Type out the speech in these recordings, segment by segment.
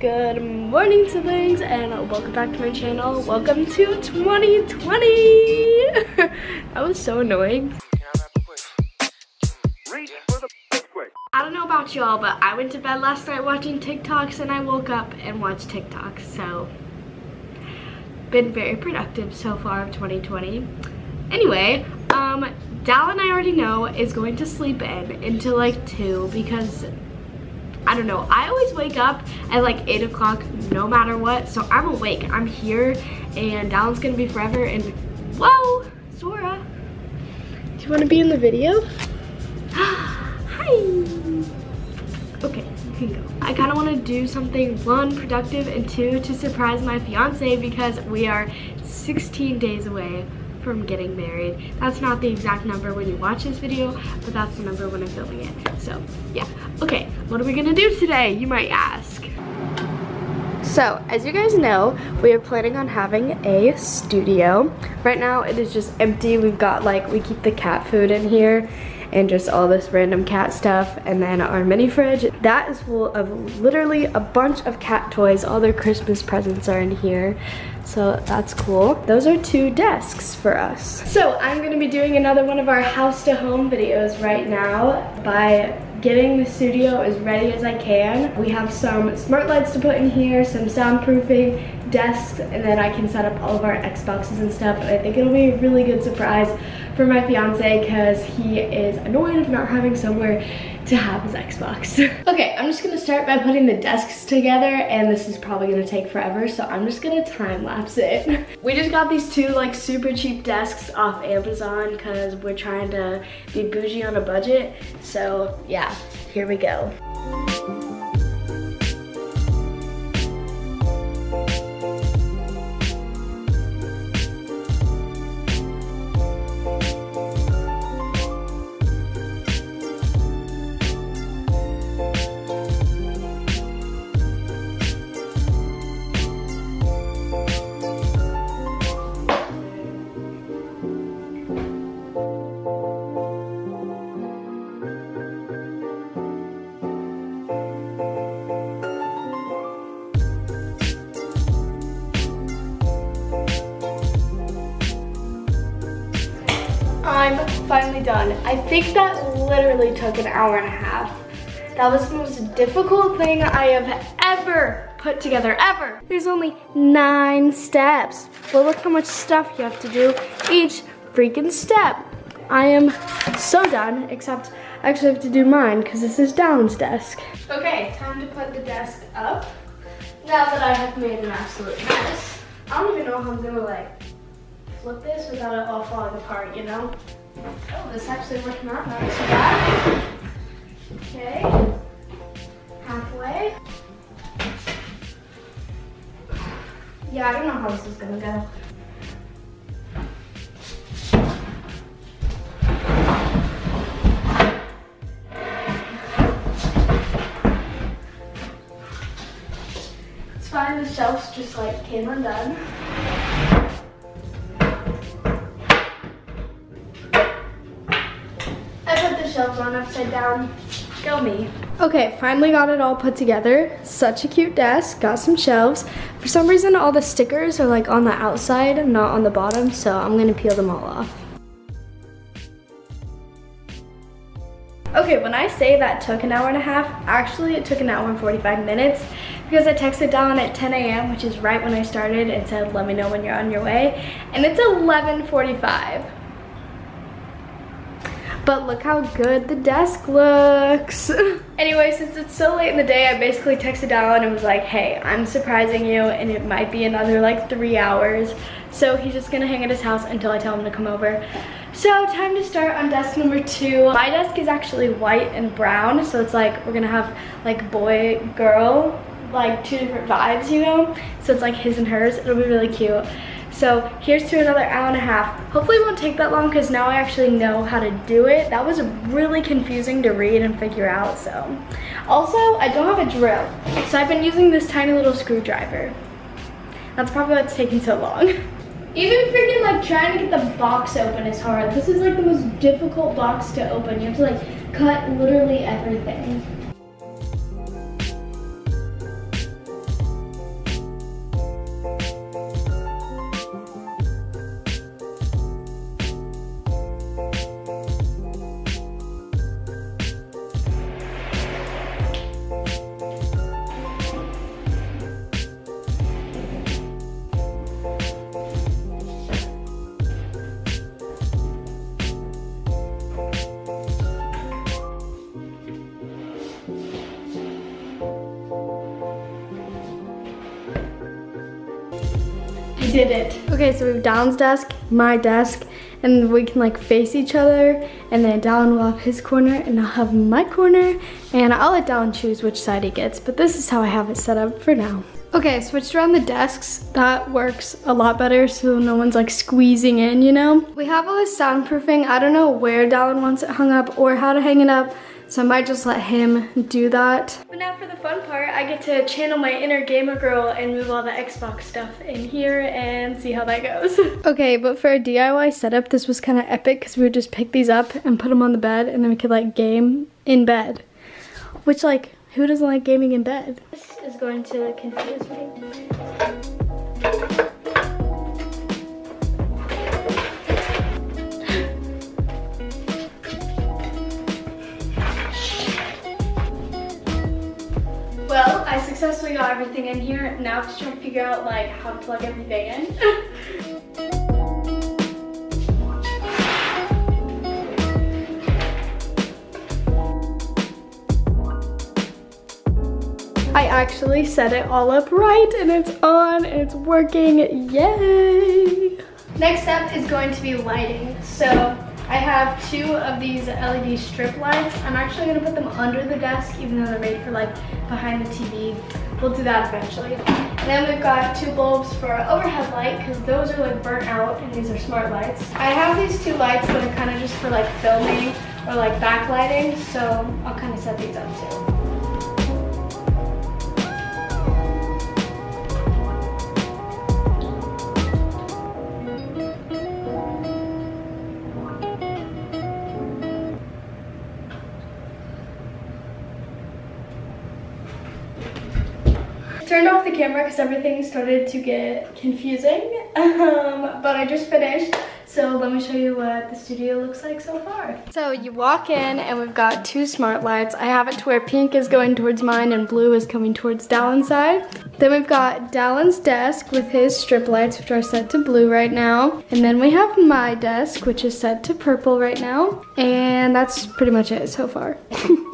Good morning, siblings, and welcome back to my channel. Welcome to 2020. That was so annoying. I don't know about y'all, but I went to bed last night watching TikToks, and I woke up and watched TikToks. So, been very productive so far of 2020. Anyway, Dallin, I already know, is going to sleep in until like 2 because, I don't know, I always wake up at like 8 o'clock no matter what, so I'm awake, I'm here, and Dallin's gonna be forever. And whoa, Zora, do you want to be in the video? Hi. Okay, you can go. I kind of want to do something, one, productive, and two, to surprise my fiance, because we are 16 days away from getting married. That's not the exact number when you watch this video, but that's the number when I'm filming it. So yeah. Okay, what are we gonna do today, you might ask? So as you guys know, we are planning on having a studio. Right now it is just empty. We've got like, we keep the cat food in here and just all this random cat stuff, and then our mini fridge that is full of literally a bunch of cat toys. All their Christmas presents are in here, so that's cool. Those are 2 desks for us. So I'm gonna be doing another one of our house to home videos right now by getting the studio as ready as I can. We have some smart lights to put in here, some soundproofing, desks, and then I can set up all of our Xboxes and stuff. And I think it'll be a really good surprise for my fiance, because he is annoyed of not having somewhere to have his Xbox. Okay, I'm just gonna start by putting the desks together, and this is probably gonna take forever, so I'm just gonna time lapse it. We just got these 2 like super cheap desks off Amazon because we're trying to be bougie on a budget. So yeah, here we go. I'm finally done. I think that literally took an hour and a half. That was the most difficult thing I have ever put together, ever. There's only 9 steps, but look how much stuff you have to do each freaking step. I am so done, except I actually have to do mine because this is Dallin's desk. Okay, time to put the desk up. Now that I have made an absolute mess, I don't even know how I'm gonna like flip this without it all falling apart, you know? Oh, this actually worked not nice for that. Okay. Halfway. Yeah, I don't know how this is gonna go. It's fine, the shelves just like came undone. On upside down, go me. Okay, finally got it all put together. Such a cute desk, got some shelves. For some reason all the stickers are like on the outside, not on the bottom, so I'm gonna peel them all off. Okay, when I say that took an hour and a half, actually it took an hour and 45 minutes because I texted Dallin at 10 a.m., which is right when I started, and said, let me know when you're on your way, and it's 11:45. But look how good the desk looks. Anyway, since it's so late in the day, I basically texted Dallin and was like, hey, I'm surprising you, and it might be another like 3 hours. So he's just gonna hang at his house until I tell him to come over. So time to start on desk number 2. My desk is actually white and brown, so it's like we're gonna have like boy, girl, like 2 different vibes, you know? So it's like his and hers, it'll be really cute. So here's to another hour and a half. Hopefully it won't take that long because now I actually know how to do it. That was really confusing to read and figure out, so. Also, I don't have a drill, so I've been using this tiny little screwdriver. That's probably why it's taking so long. Even freaking like trying to get the box open is hard. This is like the most difficult box to open. You have to like cut literally everything. We did it. Okay, so we have Dallin's desk, my desk, and we can like face each other, and then Dallin will have his corner and I'll have my corner, and I'll let Dallin choose which side he gets, but this is how I have it set up for now. Okay, I switched around the desks. That works a lot better so no one's like squeezing in, you know? We have all this soundproofing. I don't know where Dallin wants it hung up or how to hang it up, so I might just let him do that. But now for the fun part, I get to channel my inner gamer girl and move all the Xbox stuff in here and see how that goes. Okay, but for a DIY setup, this was kind of epic because we would just pick these up and put them on the bed, and then we could like game in bed, which like, who doesn't like gaming in bed? This is going to confuse me. Well, I successfully got everything in here. Now I'm just trying to figure out like how to plug everything in. I actually set it all up right, and it's on, and it's working, yay! Next up is going to be lighting. So I have two of these LED strip lights. I'm actually gonna put them under the desk, even though they're made for like behind the TV. We'll do that eventually. And then we've got two bulbs for our overhead light, because those are like burnt out, and these are smart lights. I have these two lights that are kind of just for like filming or like backlighting, so I'll kind of set these up too. Turned off the camera because everything started to get confusing, but I just finished, so let me show you what the studio looks like so far. So you walk in and we've got two smart lights. I have it to where pink is going towards mine and blue is coming towards Dallin's side. Then we've got Dallin's desk with his strip lights, which are set to blue right now. And then we have my desk, which is set to purple right now. And that's pretty much it so far.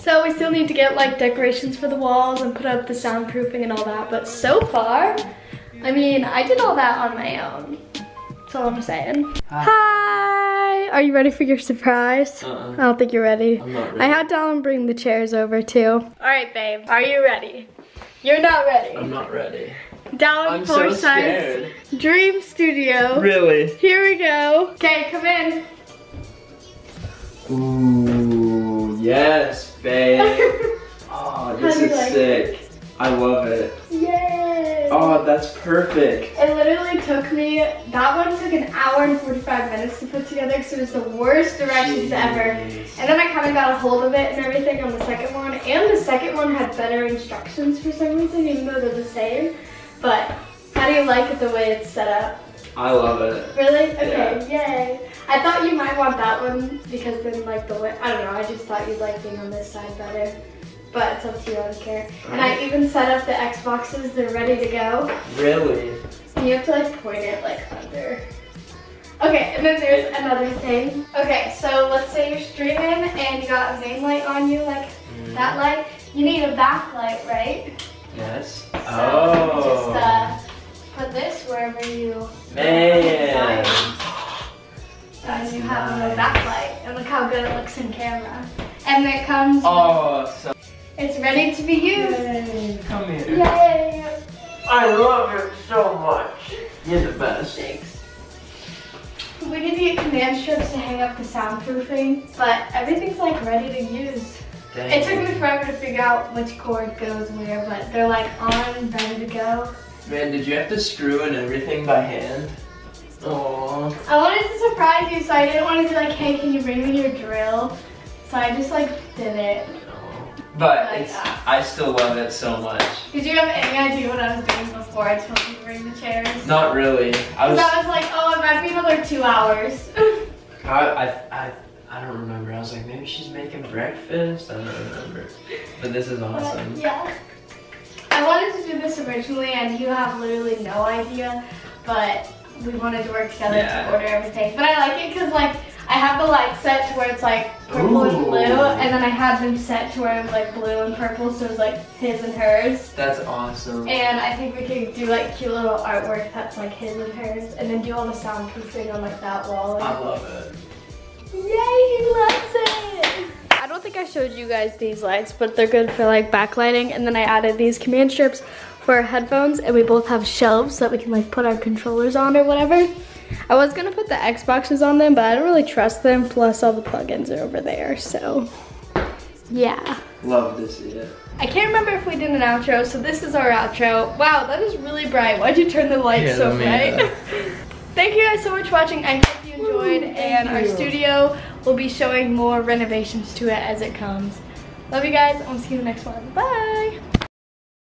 So we still need to get like decorations for the walls and put up the soundproofing and all that, but so far, I mean, I did all that on my own. That's all I'm saying. Hi! Are you ready for your surprise? I don't think you're ready. I'm not ready. I had Dallin bring the chairs over too. Alright babe, are you ready? You're not ready. I'm not ready. Dallin Forsyth's dream studio. Really? Here we go. Okay, come in. Ooh, yes babe. Oh, this is like sick. I love it. Yay! Oh, that's perfect. It literally took me, that one took an hour and 45 minutes to put together because it was the worst directions ever. And then I kind of got a hold of it and everything on the second one. And the second one had better instructions for some reason, even though they're the same. But how do you like it the way it's set up? I love it. Really? Okay, yeah. Yay. I thought you might want that one because then like the way, I don't know, I just thought you'd like being on this side better. But it's up to you, I don't care. And I even set up the Xboxes, they're ready to go. Really? And you have to like point it like under. Okay, and then there's another thing. Okay, so let's say you're streaming and you got a main light on you, like that light. You need a backlight, right? Yes. So oh. Just put this wherever you man. And you have a backlight. And look how good it looks in camera. And it comes. Oh, so it's ready to be used. Yay, come here. Yay. I love it so much. You're the best. Thanks. We need to get command strips to hang up the soundproofing, but everything's like ready to use. Dang. It took me forever to figure out which cord goes where, but they're like on, ready to go. Man, did you have to screw in everything by hand? Aww. I wanted to surprise you, so I didn't want to be like, hey, can you bring me your drill? So I just like did it. But like, it's, I still love it so much. Did you have any idea what I was doing before I told you to bring the chairs? Not really. I was like, oh, it might be another 2 hours. I don't remember. I was like, maybe she's making breakfast. I don't remember. But this is awesome. Yeah. I wanted to do this originally, and you have literally no idea. But we wanted to work together to order everything. But I like it because like, I have the light set to where it's like purple and blue, and then I had him set to where it was like blue and purple, so it was like his and hers. That's awesome. And I think we could do like cute little artwork that's like his and hers, and then do all the soundproofing on like that wall. I love it. Yay, he loves it! I don't think I showed you guys these lights, but they're good for like backlighting, and then I added these command strips for our headphones, and we both have shelves so that we can like put our controllers on or whatever. I was gonna put the Xboxes on them, but I don't really trust them, plus all the plugins are over there, so yeah. Love to see it. I can't remember if we did an outro, so this is our outro. Wow, that is really bright. Why'd you turn the lights so bright? Thank you guys so much for watching. I hope you enjoyed, and our studio will be showing more renovations to it as it comes. Love you guys, I'll see you in the next one. Bye!